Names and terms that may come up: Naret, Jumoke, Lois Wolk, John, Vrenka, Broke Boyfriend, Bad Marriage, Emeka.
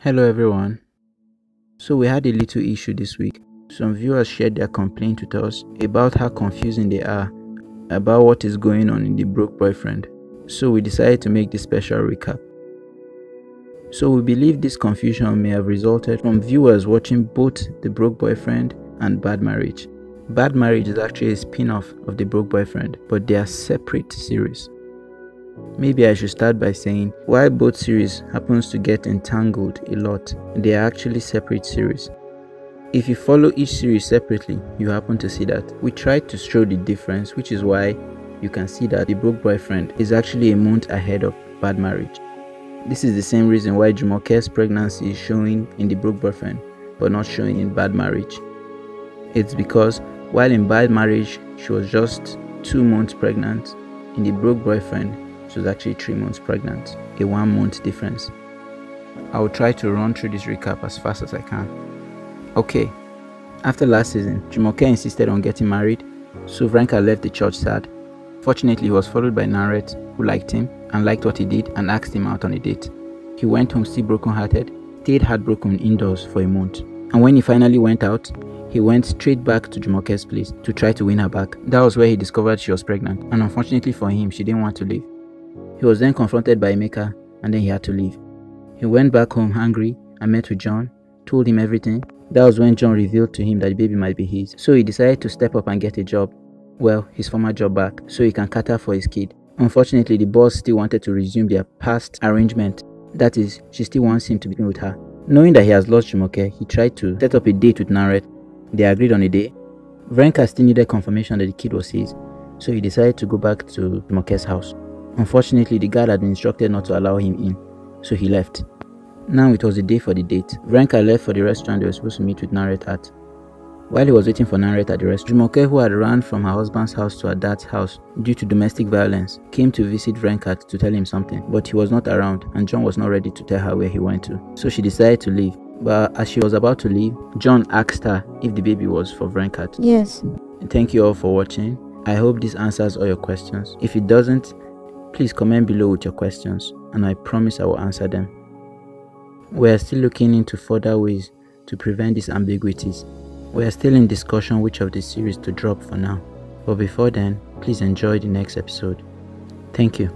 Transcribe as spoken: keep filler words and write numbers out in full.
Hello everyone. So we had a little issue this week. Some viewers shared their complaint with us about how confusing they are about what is going on in the Broke Boyfriend. So we decided to make this special recap. So we believe this confusion may have resulted from viewers watching both the Broke Boyfriend and Bad Marriage. Bad Marriage is actually a spin-off of the Broke Boyfriend, but they are separate series. Maybe I should start by saying why both series happens to get entangled a lot. They are actually separate series. If you follow each series separately, you happen to see that we tried to show the difference, which is why you can see that the Broke Boyfriend is actually a month ahead of Bad Marriage. This is the same reason why Jumoke's pregnancy is showing in the Broke Boyfriend but not showing in Bad Marriage. It's because while in Bad Marriage she was just two months pregnant, in the Broke Boyfriend she was actually three months pregnant, a one month difference. I will try to run through this recap as fast as I can. Okay, after last season, Jumoke insisted on getting married, so Vrenka left the church sad. Fortunately, he was followed by Naret, who liked him and liked what he did and asked him out on a date. He went home still brokenhearted, stayed heartbroken indoors for a month, and when he finally went out, he went straight back to Jumoke's place to try to win her back. That was where he discovered she was pregnant, and unfortunately for him, she didn't want to leave. He was then confronted by Emeka, and then he had to leave. He went back home angry and met with John, told him everything. That was when John revealed to him that the baby might be his, so he decided to step up and get a job, well, his former job back, so he can cater for his kid. Unfortunately, the boss still wanted to resume their past arrangement, that is, she still wants him to be with her. Knowing that he has lost Jumoke, he tried to set up a date with Naret. They agreed on a day. Vrenka still needed confirmation that the kid was his, so he decided to go back to Jumoke's house. Unfortunately, the guard had been instructed not to allow him in, so he left. Now it was the day for the date. Vrenka left for the restaurant they were supposed to meet with Naret at. While he was waiting for Naret at the restaurant, Jumoke, who had run from her husband's house to her dad's house due to domestic violence, came to visit Vrenka to tell him something, but he was not around and John was not ready to tell her where he went to, so she decided to leave. But as she was about to leave, John asked her if the baby was for Vrenka. Yes. Thank you all for watching. I hope this answers all your questions. If it doesn't, please comment below with your questions and I promise I will answer them. We are still looking into further ways to prevent these ambiguities. We are still in discussion which of the series to drop for now. But before then, please enjoy the next episode. Thank you.